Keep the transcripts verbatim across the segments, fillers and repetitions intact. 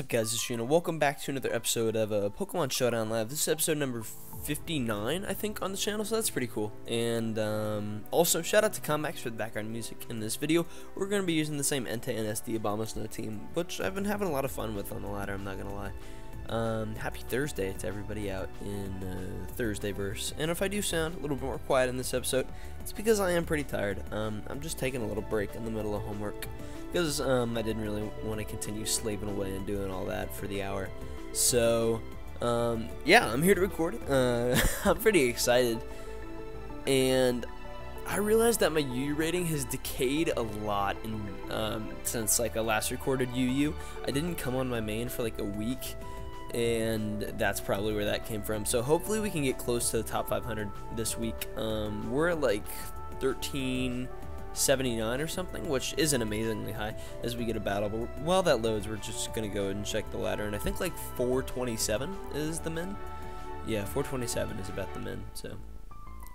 What's up, guys? It's Shuna. Welcome back to another episode of uh, Pokemon Showdown Live. This is episode number fifty-nine, I think, on the channel, so that's pretty cool. And um, also, shout out to Comax for the background music in this video. We're going to be using the same Entei and S D Abomasnow team, which I've been having a lot of fun with on the ladder, I'm not going to lie. Um, happy Thursday to everybody out in uh, Thursdayverse. And if I do sound a little bit more quiet in this episode, it's because I am pretty tired. Um, I'm just taking a little break in the middle of homework. Because um, I didn't really want to continue slaving away and doing all that for the hour. So, um, yeah, I'm here to record. Uh, I'm pretty excited. And I realized that my U U rating has decayed a lot in, um, since like I last recorded U U. I didn't come on my main for like a week. And that's probably where that came from. So hopefully we can get close to the top five hundred this week. Um, we're at like thirteen seventy-nine or something, which isn't amazingly high as we get a battle, but while that loads, we're just gonna go ahead and check the ladder, and I think like four twenty-seven is the min. Yeah, four twenty-seven is about the min, so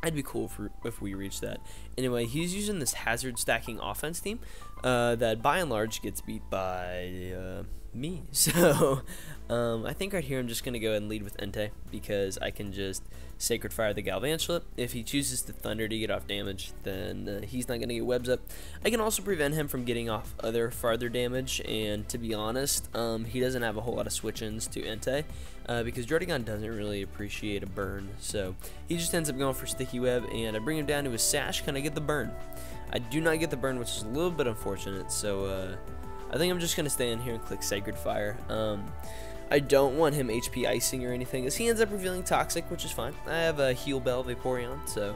I'd be cool for if we reach that. Anyway, he's using this hazard stacking offense team uh, that by and large gets beat by uh, me, so um, I think right here I'm just gonna go ahead and lead with Entei, because I can just Sacred Fire the Galvantula. If he chooses to Thunder to get off damage, then uh, he's not going to get webs up. I can also prevent him from getting off other farther damage, and to be honest, um, he doesn't have a whole lot of switch-ins to Entei, uh, because Jordigon doesn't really appreciate a burn, so he just ends up going for Sticky Web, and I bring him down to his Sash. Can I get the burn? I do not get the burn, which is a little bit unfortunate, so uh, I think I'm just going to stay in here and click Sacred Fire. Um... I don't want him H P icing or anything, as he ends up revealing Toxic, which is fine. I have a Heal Bell Vaporeon, so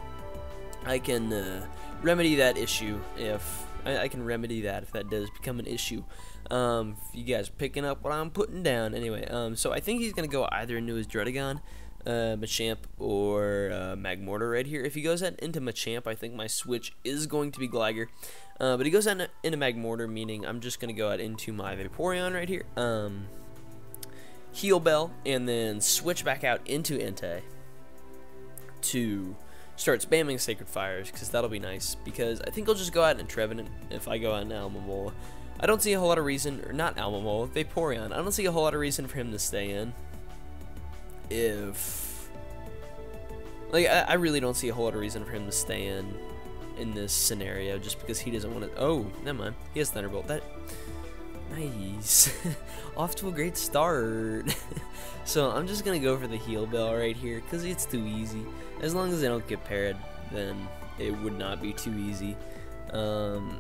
I can uh, remedy that issue if I, I can remedy that if that does become an issue. Um, if you guys are picking up what I'm putting down, anyway. Um, so I think he's gonna go either into his Jordigon, uh, Machamp, or uh, Magmortar right here. If he goes into Machamp, I think my switch is going to be Gligar. Uh, but he goes into, into Magmortar, meaning I'm just gonna go out into my Vaporeon right here. Um, Heal Bell, and then switch back out into Entei to start spamming Sacred Fires, because that'll be nice, because I think I'll just go out in Trevenant if I go out in Almamola. I don't see a whole lot of reason, or not Almamola, Vaporeon. I don't see a whole lot of reason for him to stay in. If... Like, I, I really don't see a whole lot of reason for him to stay in in this scenario, just because he doesn't want to... Oh, never mind. He has Thunderbolt. That... Nice. Off to a great start. So I'm just going to go for the Heal Bell right here, because it's too easy. As long as I don't get parried, then it would not be too easy. Um,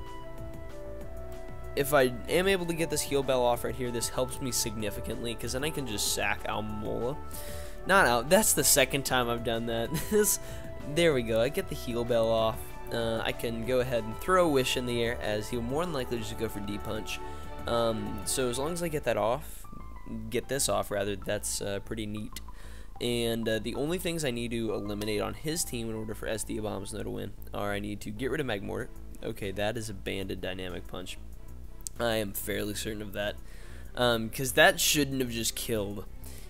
if I am able to get this Heal Bell off right here, this helps me significantly, because then I can just sack Almamola. Not out. That's the second time I've done that. This, there we go. I get the Heal Bell off. Uh, I can go ahead and throw a Wish in the air, as he'll more than likely just go for D-Punch. Um, so as long as I get that off, get this off rather, that's uh, pretty neat. And uh, the only things I need to eliminate on his team in order for S D Abomasnow to win are I need to get rid of Magmortar. Okay, that is a banded dynamic punch. I am fairly certain of that, because um, that shouldn't have just killed,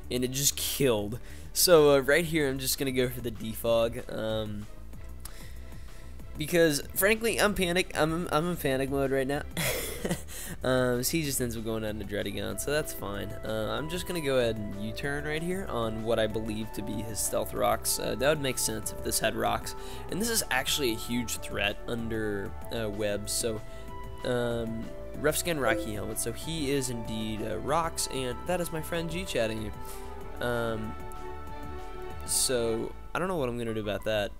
and it just killed. So uh, right here, I'm just gonna go for the defog. Um, Because, frankly, I'm panic. I'm, I'm in panic mode right now. um, so he just ends up going out into Dreadigon, so that's fine. Uh, I'm just going to go ahead and U-turn right here on what I believe to be his Stealth Rocks. Uh, that would make sense if this had Rocks. And this is actually a huge threat under uh, webs. So, um, Rough Skin Rocky Helmet. So he is indeed uh, Rocks, and that is my friend G chatting you. Um, so, I don't know what I'm going to do about that.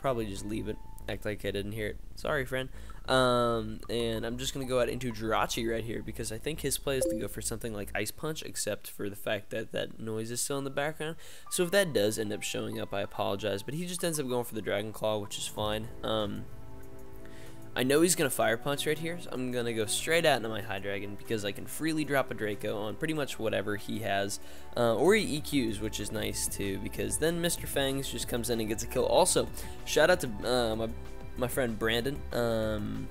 Probably just leave it. Act like I didn't hear it. Sorry, friend. Um, and I'm just going to go out into Jirachi right here, because I think his play is to go for something like Ice Punch, except for the fact that that noise is still in the background. So if that does end up showing up, I apologize. But he just ends up going for the Dragon Claw, which is fine. Um, I know he's going to Fire Punch right here, so I'm going to go straight out into my Hydreigon, because I can freely drop a Draco on pretty much whatever he has. Uh, or he E Qs, which is nice too, because then Mister Fangs just comes in and gets a kill. Also, shout out to uh, my, my friend Brandon, um,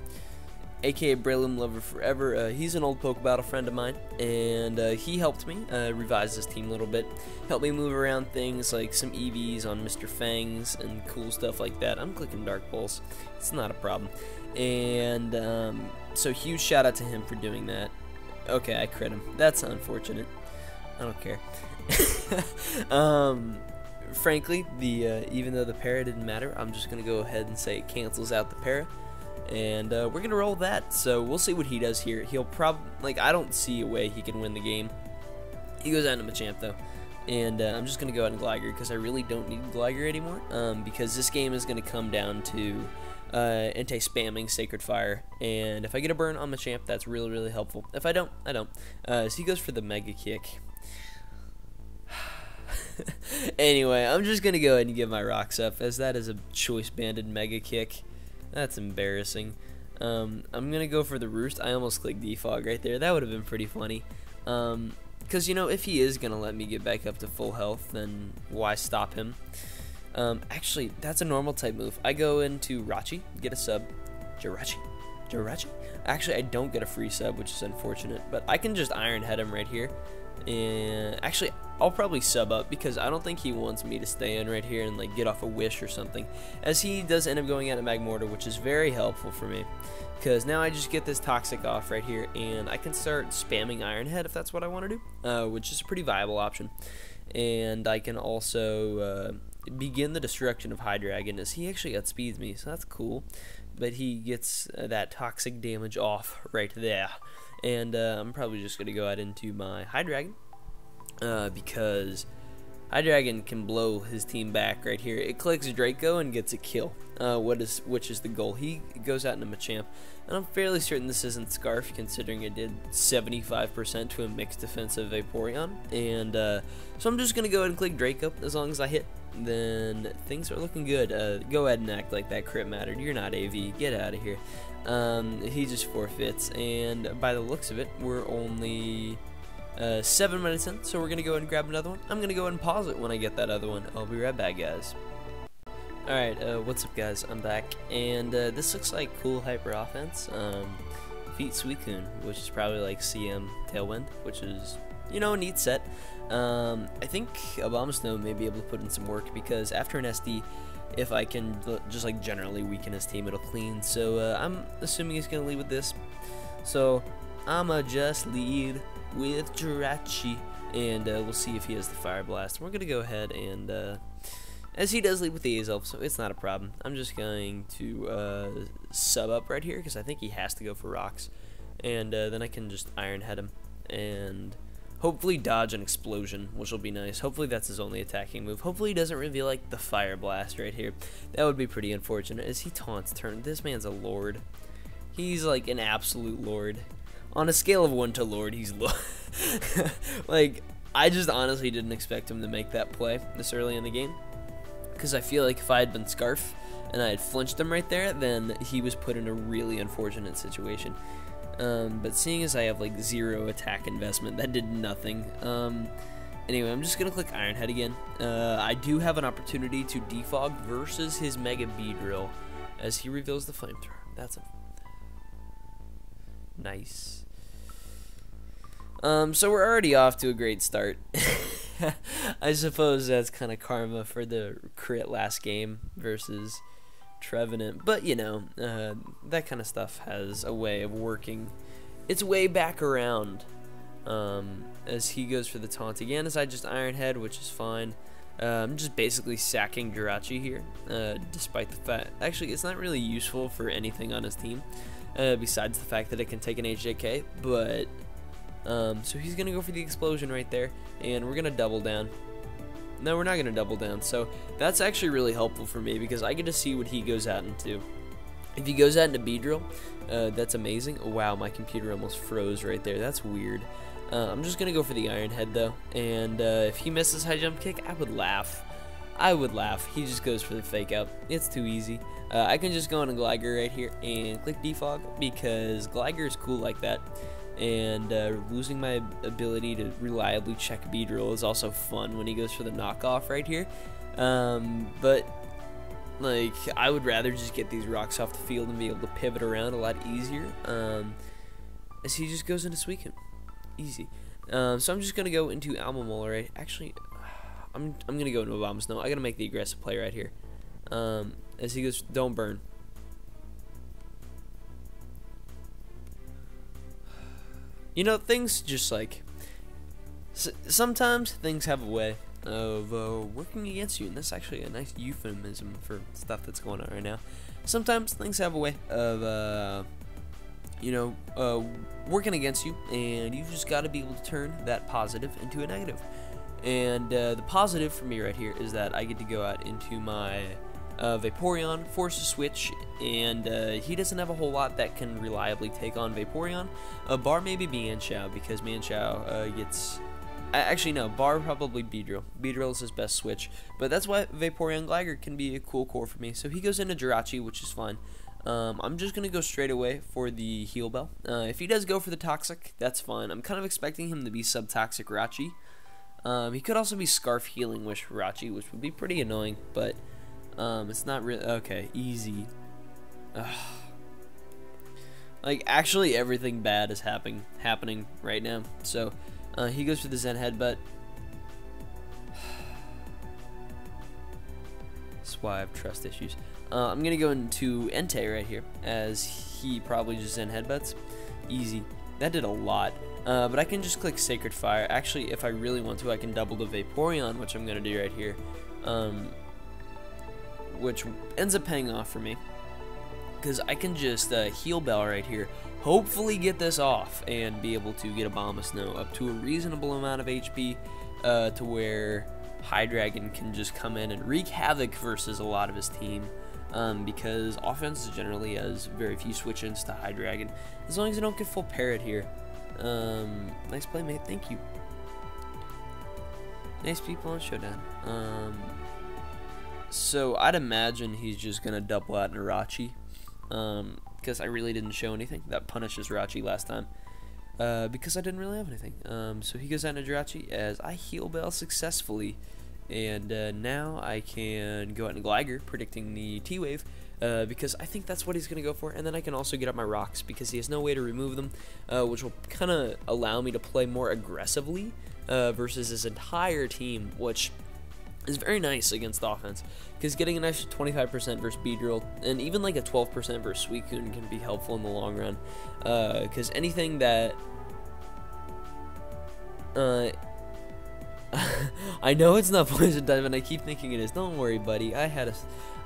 a k a. Breloom Lover Forever. Uh, he's an old Pokebattle friend of mine, and uh, he helped me uh, revise this team a little bit. Helped me move around things like some E Vs on Mister Fangs and cool stuff like that. I'm clicking Dark Pulse. It's not a problem. And um, so huge shout out to him for doing that. Okay, I crit him. That's unfortunate. I don't care. um, frankly, the uh, even though the para didn't matter, I'm just going to go ahead and say it cancels out the para. And uh, we're going to roll that, so we'll see what he does here. He'll probably, like, I don't see a way he can win the game. He goes out to Machamp, though. And uh, I'm just going to go out and Gligar, because I really don't need Gligar anymore. Um, because this game is going to come down to uh, Entei spamming Sacred Fire. And if I get a burn on Machamp, that's really, really helpful. If I don't, I don't. Uh, so he goes for the Mega Kick. Anyway, I'm just going to go ahead and give my rocks up, as that is a choice-banded Mega Kick. That's embarrassing. Um, I'm going to go for the Roost. I almost clicked Defog right there. That would have been pretty funny. Um, because, you know, if he is going to let me get back up to full health, then why stop him? Um, actually, that's a normal type move. I go into Rachi, get a sub. Jirachi. Jirachi? Actually, I don't get a free sub, which is unfortunate. But I can just Iron Head him right here. And actually, I'll probably sub up, because I don't think he wants me to stay in right here and like get off a wish or something, as he does end up going out at Magmortar, which is very helpful for me, because now I just get this toxic off right here and I can start spamming Iron Head if that's what I want to do, uh, which is a pretty viable option. And I can also uh, begin the destruction of Hydreigon, as he actually outspeeds me, so that's cool. But he gets uh, that toxic damage off right there. And uh, I'm probably just going to go out into my Hydreigon, uh, because Hydreigon can blow his team back right here. It clicks Draco and gets a kill, uh, what is, which is the goal. He goes out into Machamp, and I'm fairly certain this isn't Scarf, considering it did seventy-five percent to a mixed defensive Vaporeon. And uh, so I'm just going to go ahead and click Draco. As long as I hit, then things are looking good. Uh, go ahead and act like that crit mattered. You're not A V. Get out of here. Um, he just forfeits, and by the looks of it, we're only uh, seven minutes in, so we're going to go ahead and grab another one. I'm going to go ahead and pause it when I get that other one. I'll be right back, guys. Alright, uh, what's up, guys? I'm back, and uh, this looks like cool hyper offense. Um, Feet Suicune, which is probably like C M Tailwind, which is, you know, a neat set. Um, I think Abomasnow may be able to put in some work, because after an S D, if I can just like generally weaken his team, it'll clean. So uh, I'm assuming he's gonna lead with this, so I'ma just lead with Jirachi, and uh, we'll see if he has the Fire Blast. We're gonna go ahead and uh, as he does lead with the Azelf, so it's not a problem. I'm just going to uh, sub up right here, because I think he has to go for rocks, and uh, then I can just Iron Head him and hopefully dodge an explosion, which will be nice. Hopefully that's his only attacking move. Hopefully he doesn't reveal, like, the Fire Blast right here. That would be pretty unfortunate, as he taunts turn. This man's a lord. He's, like, an absolute lord. On a scale of one to lord, he's lord. Like, I just honestly didn't expect him to make that play this early in the game, because I feel like if I had been Scarf and I had flinched him right there, then he was put in a really unfortunate situation. Um, but seeing as I have like zero attack investment, that did nothing. Um, anyway, I'm just gonna click Iron Head again. Uh, I do have an opportunity to defog versus his Mega Beedrill, as he reveals the Flamethrower. That's a nice. Um, so we're already off to a great start. I suppose that's kind of karma for the crit last game versus Trevenant, but you know, uh, that kind of stuff has a way of working its way back around. Um, as he goes for the taunt again, as I just Iron Head, which is fine. Uh, I'm just basically sacking Jirachi here, uh, despite the fact, actually it's not really useful for anything on his team, uh, besides the fact that it can take an H J K, but um, so he's gonna go for the explosion right there, and we're gonna double down. No, we're not going to double down, so that's actually really helpful for me, because I get to see what he goes out into. If he goes out into Beedrill, uh, that's amazing. Oh, wow, my computer almost froze right there. That's weird. Uh, I'm just going to go for the Iron Head, though, and uh, if he misses High Jump Kick, I would laugh. I would laugh. He just goes for the Fake Out. It's too easy. Uh, I can just go on a Gligar right here and click Defog, because Gligar is cool like that. And uh, losing my ability to reliably check Beedrill is also fun when he goes for the knockoff right here. Um, but, like, I would rather just get these rocks off the field and be able to pivot around a lot easier. Um, as he just goes into Suicune. Easy. Um, so I'm just going to go into Almamola, right? Actually, I'm, I'm going to go into Abomasnow. I got to make the aggressive play right here. Um, as he goes, don't burn. you know, things just like, s sometimes things have a way of uh, working against you, and that's actually a nice euphemism for stuff that's going on right now. Sometimes things have a way of, uh, you know, uh, working against you, and you just got to be able to turn that positive into a negative. And uh, the positive for me right here is that I get to go out into my uh, Vaporeon, force a switch, and uh, he doesn't have a whole lot that can reliably take on Vaporeon, uh, bar maybe Mienshao, because Mienshao uh, gets... Actually, no, bar probably Beedrill. Beedrill is his best switch, but that's why Vaporeon Gligar can be a cool core for me. So he goes into Jirachi, which is fine. Um, I'm just going to go straight away for the Heal Bell. Uh, if he does go for the Toxic, that's fine. I'm kind of expecting him to be Sub-Toxic Rachi. Um, he could also be Scarf Healing Wish Rachi, which would be pretty annoying, but um, it's not really... Okay, easy. Ugh. Like, actually everything bad is happening, happening right now, so... Uh, he goes for the Zen Headbutt. That's why I have trust issues. Uh, I'm going to go into Entei right here, as he probably just Zen Headbutts. Easy. That did a lot. Uh, but I can just click Sacred Fire. Actually, if I really want to, I can double the Vaporeon, which I'm going to do right here. Um, which ends up paying off for me, because I can just uh, Heal Bell right here, hopefully get this off, and be able to get Abomasnow up to a reasonable amount of H P uh, to where Hydreigon can just come in and wreak havoc versus a lot of his team, um, because offense generally has very few switch-ins to Hydreigon, as long as I don't get full Parrot here. Um, nice play, mate. Thank you. Nice people on Showdown. Um, so I'd imagine he's just going to double out Jirachi. Um, because I really didn't show anything. That punishes Jirachi last time, uh, because I didn't really have anything. Um, so he goes out to Jirachi as I Heal Bell successfully, and uh, now I can go out and Gligar, predicting the T-Wave, uh, because I think that's what he's going to go for, and then I can also get up my rocks, because he has no way to remove them, uh, which will kind of allow me to play more aggressively uh, versus his entire team, which... is very nice against the offense, because getting an extra twenty-five percent versus Beedrill and even like a twelve percent versus Suicune can be helpful in the long run, because uh, anything that uh, I know it's not poison dive, and I keep thinking it is. Don't worry, buddy. I had a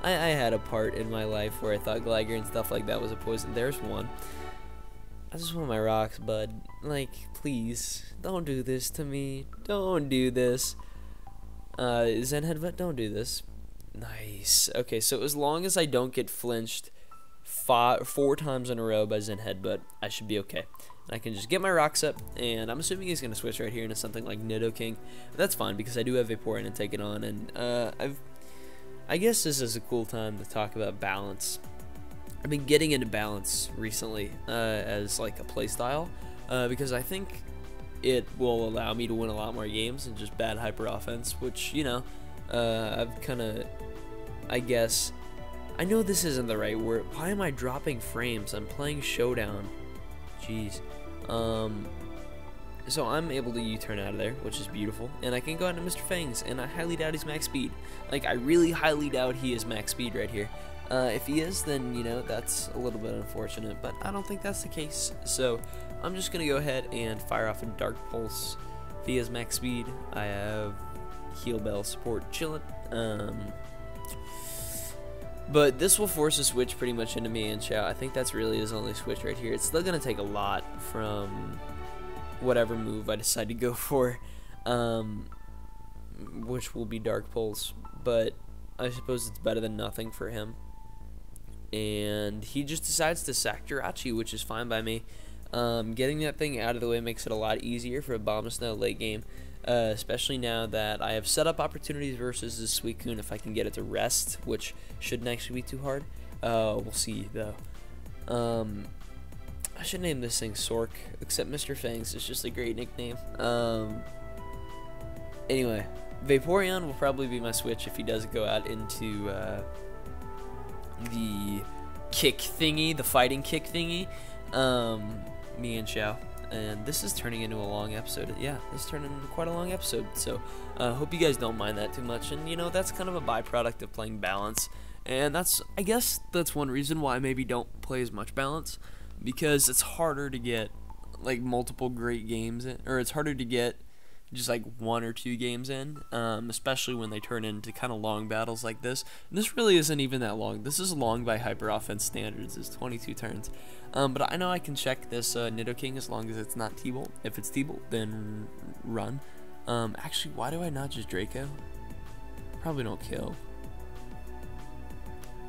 I, I had a part in my life where I thought Gligar and stuff like that was a poison. There's one. I just want my rocks, bud. Like, please, don't do this to me. Don't do this. Uh, Zen Headbutt, don't do this. Nice. Okay, so as long as I don't get flinched five, four times in a row by Zen Headbutt, I should be okay. I can just get my rocks up, and I'm assuming he's going to switch right here into something like Nidoking. That's fine, because I do have Vaporeon and take it on, and uh, I've, I guess this is a cool time to talk about balance. I've been getting into balance recently uh, as like a playstyle, uh, because I think... it will allow me to win a lot more games than just bad hyper offense, which, you know, uh, I've kind of, I guess, I know this isn't the right word. Why am I dropping frames? I'm playing Showdown. Jeez. Um, so I'm able to U-turn out of there, which is beautiful, and I can go out to Mister Fangs, and I highly doubt he's max speed. Like, I really highly doubt he is max speed right here. Uh, if he is, then, you know, that's a little bit unfortunate, but I don't think that's the case. So I'm just going to go ahead and fire off a Dark Pulse. If he has max speed, I have Heal Bell support chillin'. Um, but this will force a switch pretty much into Mienshao. I think that's really his only switch right here. It's still going to take a lot from whatever move I decide to go for, um, which will be Dark Pulse, but I suppose it's better than nothing for him. And he just decides to sack Jirachi, which is fine by me. Um, getting that thing out of the way makes it a lot easier for Abomasnow late game, uh, especially now that I have set up opportunities versus the Suicune if I can get it to rest, which shouldn't actually be too hard. Uh, we'll see, though. Um, I should name this thing Sork, except Mister Fangs is just a great nickname. Um, anyway, Vaporeon will probably be my switch if he does go out into uh, the kick thingy, the fighting kick thingy. Um, Mienshao, and this is turning into a long episode. Yeah, this turned into quite a long episode, so I uh, hope you guys don't mind that too much, and you know, that's kind of a byproduct of playing balance, and that's, I guess that's one reason why I maybe don't play as much balance, because it's harder to get like multiple great games in, or it's harder to get just like one or two games in, um, especially when they turn into kind of long battles like this. And this really isn't even that long. This is long by hyper offense standards. It's twenty-two turns. Um, but I know I can check this uh, Nidoking as long as it's not T-Bolt. If it's T-Bolt, then run. Um, actually, why do I not just Draco? Probably don't kill.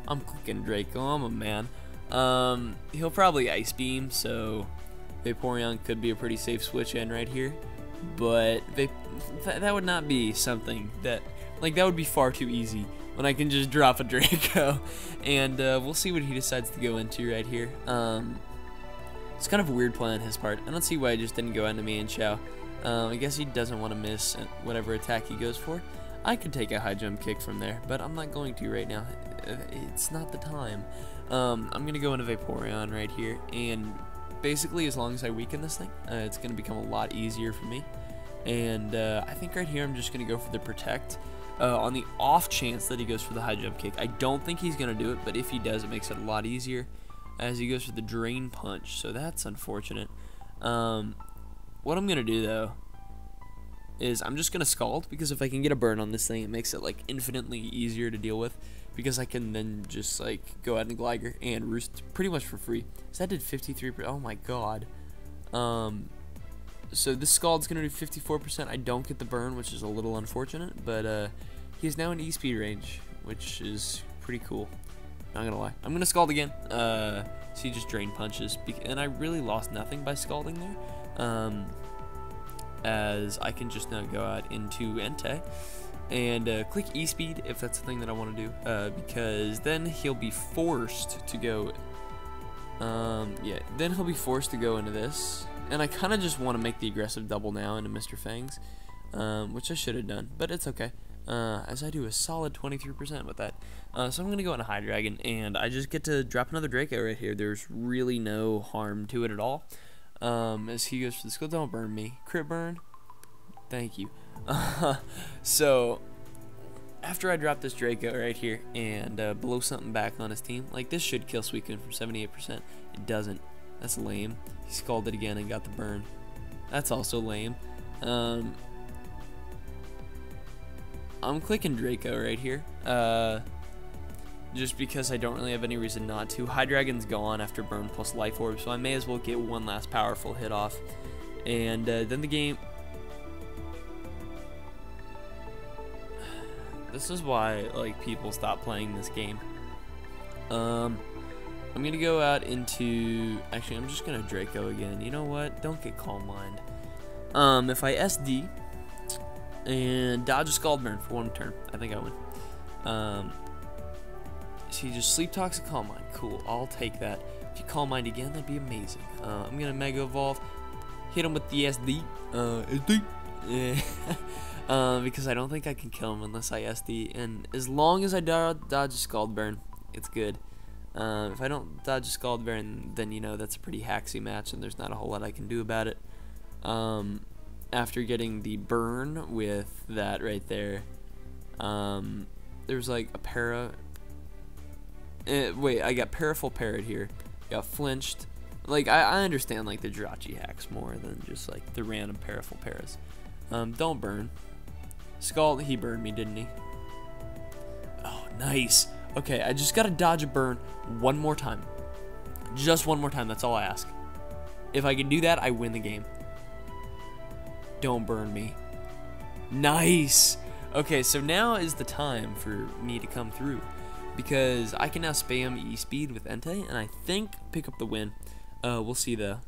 I'm clicking Draco. I'm a man. Um, he'll probably Ice Beam, so Vaporeon could be a pretty safe switch in right here. But they, th that would not be something that, like, that would be far too easy when I can just drop a Draco. And uh, we'll see what he decides to go into right here. Um, it's kind of a weird play on his part. I don't see why he just didn't go into Mienshao. Um, I guess he doesn't want to miss whatever attack he goes for. I could take a high jump kick from there, but I'm not going to right now. It's not the time. Um, I'm going to go into Vaporeon right here, and basically, as long as I weaken this thing, uh, it's going to become a lot easier for me. And uh, I think right here I'm just going to go for the Protect. Uh, on the off chance that he goes for the high jump kick, I don't think he's going to do it, but if he does, it makes it a lot easier as he goes for the Drain Punch, so that's unfortunate. Um, what I'm going to do, though, is I'm just going to Scald, because if I can get a burn on this thing, it makes it, like, infinitely easier to deal with, because I can then just, like, go out and Gligar and Roost pretty much for free. So that did fifty-three percent. Oh, my God. Um, so this Scald's going to do fifty-four percent. I don't get the burn, which is a little unfortunate, but uh, he's now in E-Speed range, which is pretty cool. Not going to lie. I'm going to Scald again. Uh, so he just Drain Punches, and I really lost nothing by Scalding there. Um... as I can just now go out into Entei and uh, click E-Speed if that's the thing that I want to do, uh, because then he'll be forced to go, um, yeah, then he'll be forced to go into this, and I kind of just want to make the aggressive double now into Mister Fangs, um, which I should have done, but it's okay, uh, as I do a solid twenty-three percent with that. Uh, so I'm going to go into Hydreigon, and I just get to drop another Draco right here. There's really no harm to it at all. Um, as he goes for the skill, don't burn me. Crit burn. Thank you. Uh, so, after I drop this Draco right here and uh, blow something back on his team, like this should kill Suicune from seventy-eight percent. It doesn't. That's lame. He scalded again and got the burn. That's also lame. Um, I'm clicking Draco right here. Uh, just because I don't really have any reason not to. Hydreigon's gone after burn plus life orb, so I may as well get one last powerful hit off, and uh, then the game. This is why, like, people stop playing this game. Um, I'm gonna go out into. Actually, I'm just gonna Draco again. You know what? Don't get calm mind. Um, if I S D and dodge a Scald Burn for one turn, I think I win. Um. So you just Sleep Toxic Calm Mind. Cool, I'll take that. If you Calm Mind again, that'd be amazing. Uh, I'm gonna Mega Evolve, hit him with the S D, uh, S D, yeah. uh, because I don't think I can kill him unless I S D, and as long as I dodge a Scald Burn, it's good. Uh, if I don't dodge a Scald Burn, then you know that's a pretty haxy match, and there's not a whole lot I can do about it. Um, after getting the burn with that right there, um, there's like a para. Uh, wait, I got Powerful Parrot here. Got flinched. Like, I, I understand, like, the Jirachi hacks more than just, like, the random Powerful Parrots. Um, don't burn. Scald, he burned me, didn't he? Oh, nice. Okay, I just gotta dodge a burn one more time. Just one more time, that's all I ask. If I can do that, I win the game. Don't burn me. Nice. Okay, so now is the time for me to come through, because I can now spam E-Speed with Entei, and I think pick up the win. Uh, we'll see, though.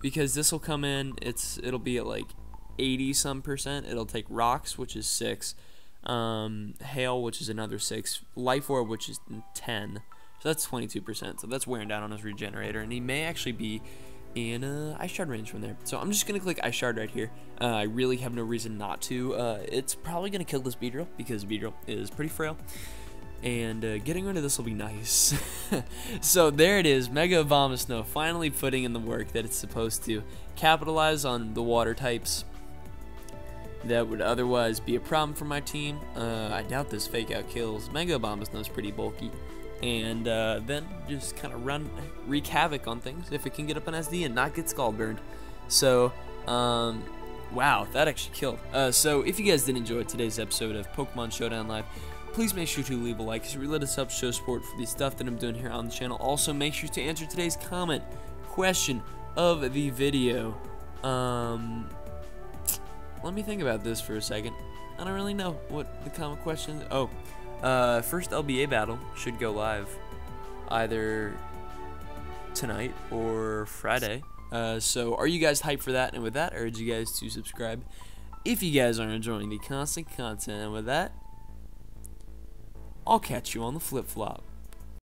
Because this will come in, it's it'll be at like eighty some percent. It'll take Rocks, which is six, um, Hail, which is another six, Life Orb, which is ten. So that's twenty-two percent. So that's wearing down on his Regenerator, and he may actually be in uh, Ice Shard range from there. So I'm just gonna click Ice Shard right here. Uh, I really have no reason not to. Uh, it's probably gonna kill this Beedrill, because Beedrill is pretty frail. And uh, getting rid of this will be nice. So there it is, Mega Abomasnow finally putting in the work that it's supposed to, capitalize on the water types that would otherwise be a problem for my team. Uh, I doubt this fake out kills. Mega Abomasnow is pretty bulky, and uh, then just kind of run, wreak havoc on things if it can get up an S D and not get Scald burned. So, um, wow, that actually killed. Uh, so, if you guys did enjoy today's episode of Pokemon Showdown Live, please make sure to leave a like, because it really let us help show support for the stuff that I'm doing here on the channel. Also, make sure to answer today's comment question of the video. Um, let me think about this for a second. I don't really know what the comment question. Oh, uh, first L B A battle should go live either tonight or Friday. Uh, so are you guys hyped for that? And with that, I urge you guys to subscribe if you guys are enjoying the constant content. And with that, I'll catch you on the flip-flop.